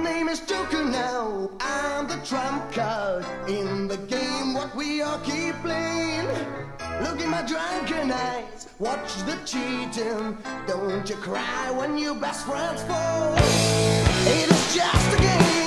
name is Joker now, I'm the trump card in the game what we all keep playing. Look in my drunken eyes, watch the cheating. Don't you cry when your best friends fall. It is just a game.